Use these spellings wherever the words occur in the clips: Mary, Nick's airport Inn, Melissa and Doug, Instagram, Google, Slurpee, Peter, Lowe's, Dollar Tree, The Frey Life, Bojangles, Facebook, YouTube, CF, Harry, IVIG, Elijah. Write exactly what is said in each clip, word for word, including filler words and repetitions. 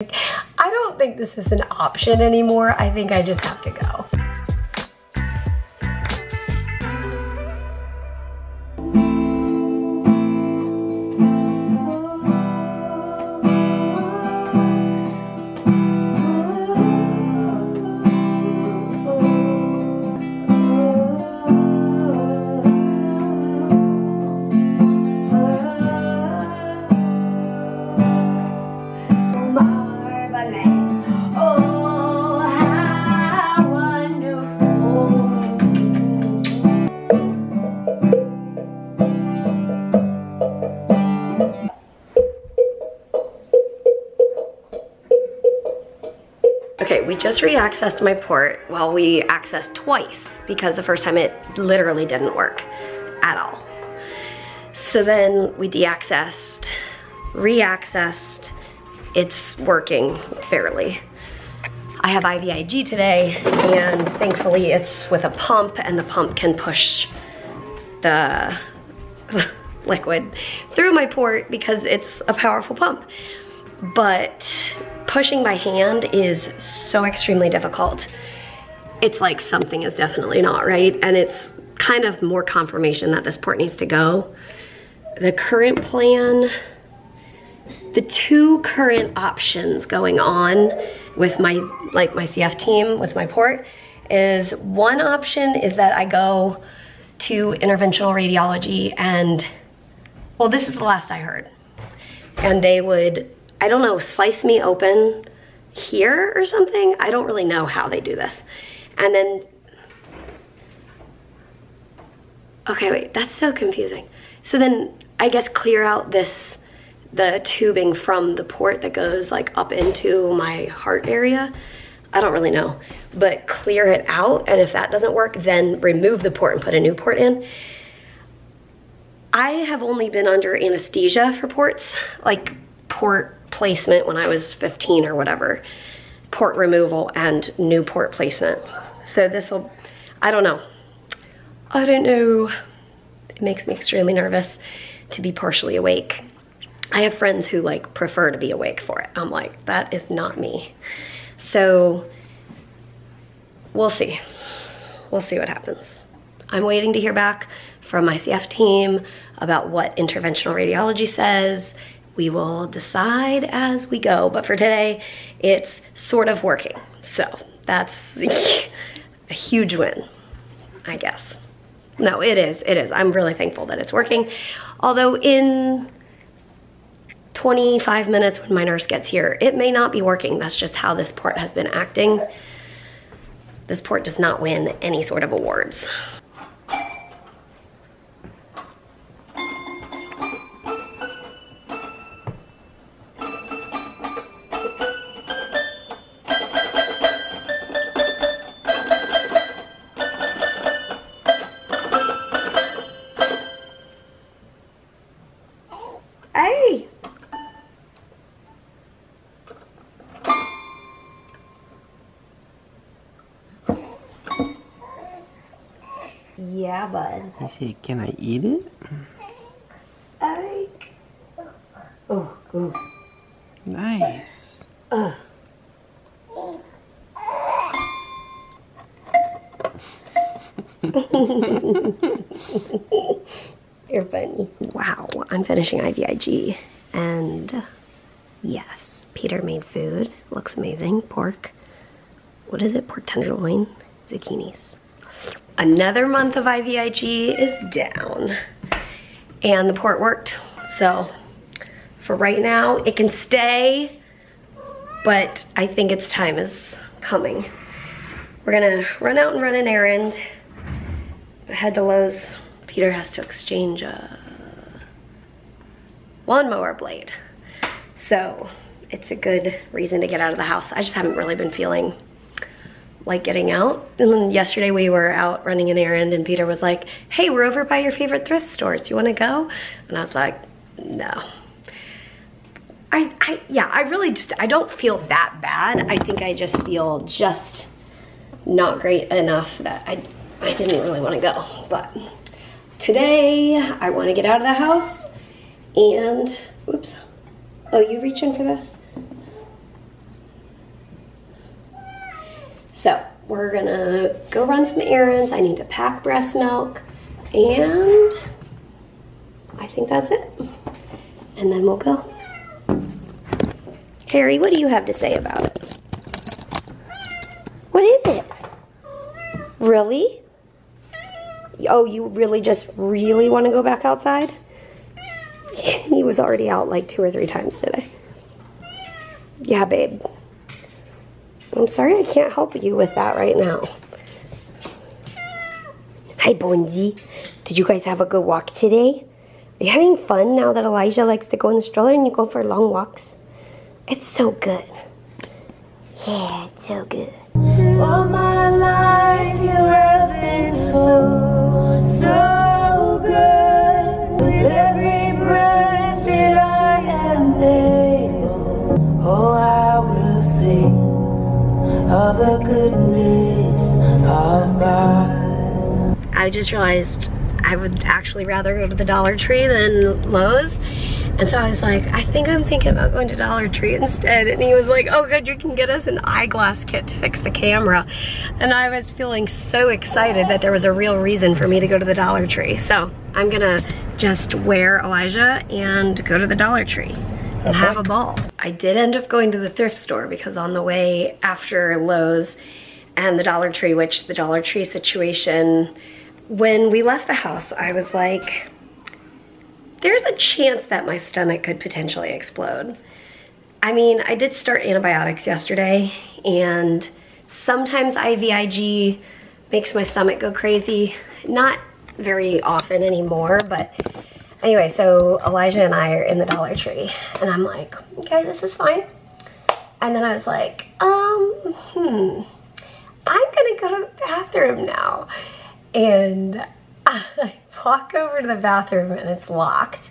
I don't think this is an option anymore. I think I just have to go. Okay, we just re-accessed my port. Well, we accessed twice because the first time it literally didn't work at all. So then we de-accessed, re-accessed, it's working barely. I have I V I G today and thankfully it's with a pump and the pump can push the liquid through my port because it's a powerful pump. But pushing by hand is so extremely difficult. It's like something is definitely not right, and it's kind of more confirmation that this port needs to go. The current plan, the two current options going on with my, like my C F team with my port is, one option is that I go to interventional radiology and, well, this is the last I heard, and they would, I don't know, slice me open here or something. I don't really know how they do this. And then, okay, wait, that's so confusing. So then I guess clear out this, the tubing from the port that goes like up into my heart area. I don't really know, but clear it out. And if that doesn't work, then remove the port and put a new port in. I have only been under anesthesia for ports, like port placement when I was fifteen or whatever, port removal and new port placement. So this will, I don't know. I don't know. It makes me extremely nervous to be partially awake. I have friends who like prefer to be awake for it. I'm like, that is not me. So we'll see. We'll see what happens. I'm waiting to hear back from my C F team about what interventional radiology says. We will decide as we go, but for today, it's sort of working. So that's a huge win, I guess. No, it is, it is. I'm really thankful that it's working. Although in twenty-five minutes when my nurse gets here, it may not be working. That's just how this port has been acting. This port does not win any sort of awards. Yeah, bud. He said, can I eat it? I... Oh, ooh. Nice. Uh. You're funny. Wow, I'm finishing I V I G. And yes, Peter made food. Looks amazing. Pork. What is it? Pork tenderloin? Zucchinis. Another month of I V I G is down and the port worked. So for right now, it can stay, but I think its time is coming. We're gonna run out and run an errand, head to Lowe's. Peter has to exchange a lawnmower blade. So it's a good reason to get out of the house. I just haven't really been feeling like getting out. And then yesterday we were out running an errand and Peter was like, hey, we're over by your favorite thrift stores. You wanna go? And I was like, no. I, I, yeah, I really just, I don't feel that bad. I think I just feel just not great enough that I, I didn't really wanna go. But today I wanna get out of the house and, oops. Oh, you reaching for this? So we're gonna go run some errands. I need to pack breast milk, and I think that's it. And then we'll go. Harry, what do you have to say about it? What is it? Really? Oh, you really just really want to go back outside? He was already out like two or three times today. Yeah, babe. I'm sorry I can't help you with that right now. Hi, Bonzi. Did you guys have a good walk today? Are you having fun now that Elijah likes to go in the stroller and you go for long walks? It's so good. Yeah, it's so good. All my life you have been so, so good. With every breath that I am able, oh, I will sing of the goodness of God. I just realized I would actually rather go to the Dollar Tree than Lowe's. And so I was like, I think I'm thinking about going to Dollar Tree instead. And he was like, oh good, you can get us an eyeglass kit to fix the camera. And I was feeling so excited that there was a real reason for me to go to the Dollar Tree. So I'm gonna just wear Elijah and go to the Dollar Tree and have a ball. I did end up going to the thrift store because on the way after Lowe's and the Dollar Tree, which the Dollar Tree situation, when we left the house, I was like, there's a chance that my stomach could potentially explode. I mean, I did start antibiotics yesterday, and sometimes I V I G makes my stomach go crazy. Not very often anymore, but anyway, so Elijah and I are in the Dollar Tree, and I'm like, okay, this is fine. And then I was like, um, hmm, I'm gonna go to the bathroom now. And I walk over to the bathroom and it's locked.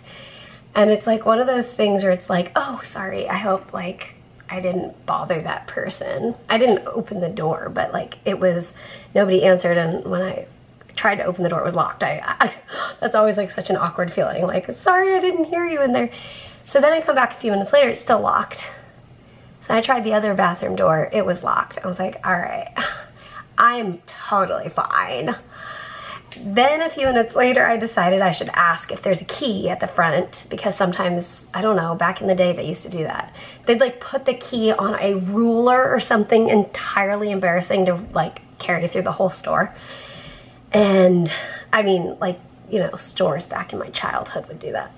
And it's like one of those things where it's like, oh, sorry, I hope like I didn't bother that person. I didn't open the door, but like it was, nobody answered. And when I tried to open the door, it was locked. I, I that's always like such an awkward feeling. Like, sorry, I didn't hear you in there. So then I come back a few minutes later, it's still locked. So I tried the other bathroom door, it was locked. I was like, all right, I'm totally fine. Then a few minutes later, I decided I should ask if there's a key at the front, because sometimes, I don't know, back in the day they used to do that. They'd like put the key on a ruler or something entirely embarrassing to like carry through the whole store. And I mean, like, you know, stores back in my childhood would do that.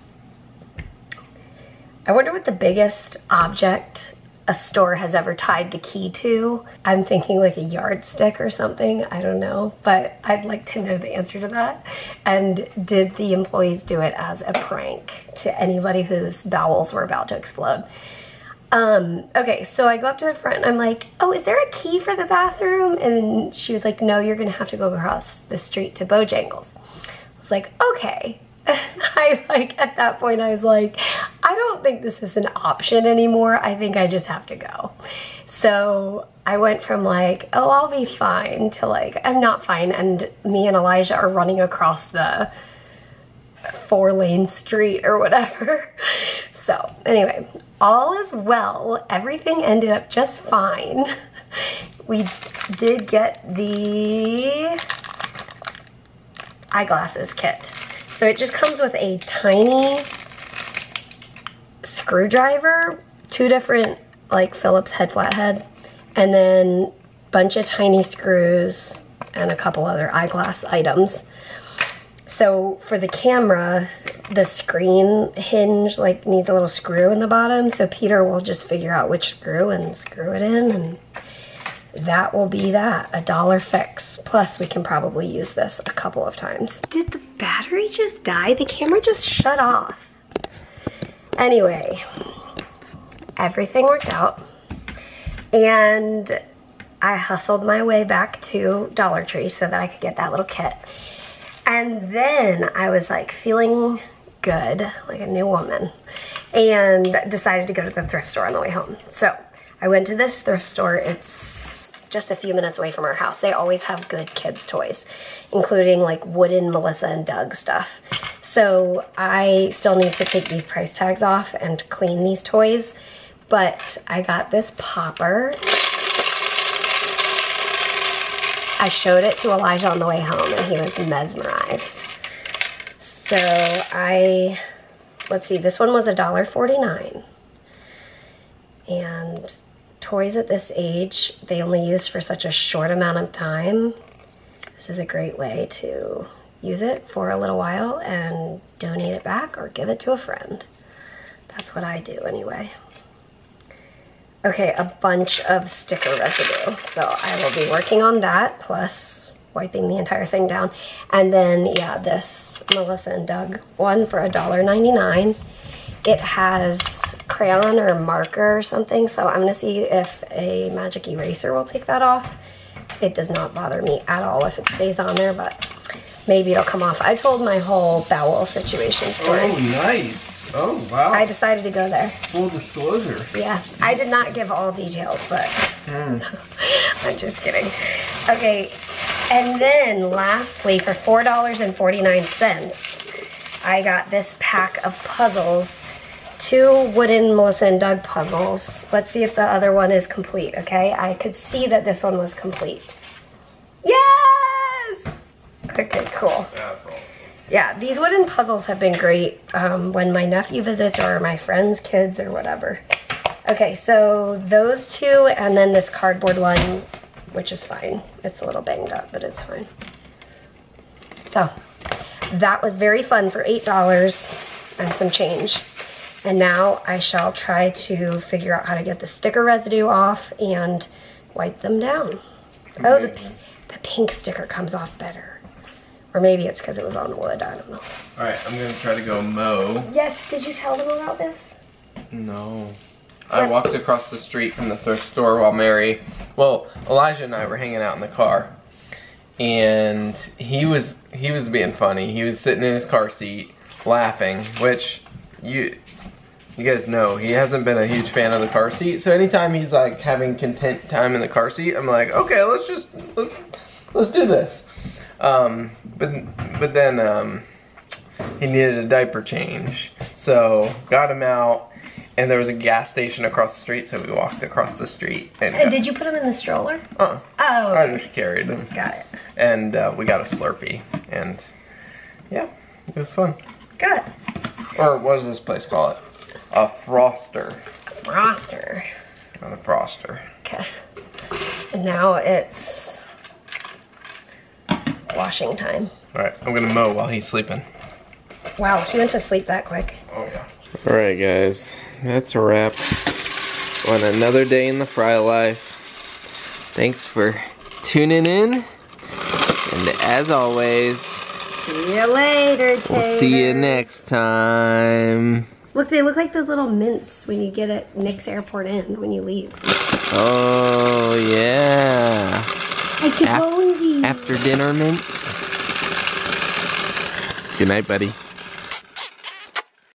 I wonder what the biggest object a store has ever tied the key to. I'm thinking like a yardstick or something, I don't know, but I'd like to know the answer to that. And did the employees do it as a prank to anybody whose bowels were about to explode? Um, okay, so I go up to the front and I'm like, oh, is there a key for the bathroom? And she was like, no, you're gonna have to go across the street to Bojangles. I was like, okay. I like, at that point I was like, I don't think this is an option anymore. I think I just have to go. So I went from like, oh, I'll be fine to like, I'm not fine. And me and Elijah are running across the four lane street or whatever. So anyway, all is well. Everything ended up just fine. We did get the eyeglasses kit. So it just comes with a tiny screwdriver, two different like Phillips head flathead, and then bunch of tiny screws and a couple other eyeglass items. So for the camera, the screen hinge like needs a little screw in the bottom. So Peter will just figure out which screw and screw it in, and that will be that, a dollar fix. Plus we can probably use this a couple of times. Did the battery just die? The camera just shut off. Anyway, everything worked out. And I hustled my way back to Dollar Tree so that I could get that little kit. And then I was like feeling good, like a new woman, and decided to go to the thrift store on the way home. So I went to this thrift store. It's just a few minutes away from our house. They always have good kids' toys, including like wooden Melissa and Doug stuff. So I still need to take these price tags off and clean these toys, but I got this popper. I showed it to Elijah on the way home and he was mesmerized. So I, let's see, this one was a dollar forty-nine. And toys at this age, they only use for such a short amount of time. This is a great way to use it for a little while and donate it back or give it to a friend. That's what I do anyway. Okay, a bunch of sticker residue. So I will be working on that, plus wiping the entire thing down. And then, yeah, this Melissa and Doug one for a dollar ninety-nine. It has crayon or marker or something, so I'm gonna see if a magic eraser will take that off. It does not bother me at all if it stays on there, but maybe it'll come off. I told my whole bowel situation story. Oh, nice. Oh, wow. I decided to go there. Full disclosure. Yeah. I did not give all details, but mm. I'm just kidding. Okay. And then lastly, for four dollars and forty-nine cents, I got this pack of puzzles, two wooden Melissa and Doug puzzles. Let's see if the other one is complete, okay? I could see that this one was complete. Yes! Okay, cool. That's awesome. Yeah, these wooden puzzles have been great um, when my nephew visits or my friend's kids or whatever. Okay, so those two and then this cardboard one, which is fine. It's a little banged up, but it's fine. So that was very fun for eight dollars and some change. And now I shall try to figure out how to get the sticker residue off and wipe them down. Amazing. Oh, the, the pink sticker comes off better. Or maybe it's because it was on wood, I don't know. All right, I'm gonna try to go mow. Yes, did you tell them about this? No. Yep. I walked across the street from the thrift store while Mary, well, Elijah and I were hanging out in the car. And he was, he was being funny. He was sitting in his car seat, laughing, which you, you guys know, he hasn't been a huge fan of the car seat. So anytime he's like having content time in the car seat, I'm like, okay, let's just, let's, let's do this. Um, but, but then, um, he needed a diaper change, so got him out, and there was a gas station across the street, so we walked across the street. And hey, did you put him in the stroller? Uh-uh. Oh. Okay. I just carried him. Got it. And, uh, we got a Slurpee, and, yeah, it was fun. Got it. Or what does this place call it? A Froster. A Froster. Not a Froster. Okay. And now it's washing time. Alright, I'm gonna mow while he's sleeping. Wow, he went to sleep that quick. Oh yeah. Alright guys, that's a wrap on another day in the Frey Life. Thanks for tuning in, and as always, see you later, Taylor. We'll see you next time. Look, they look like those little mints when you get at Nick's Airport Inn when you leave. Oh yeah. It's a bonesy. After dinner mints. Good night, buddy.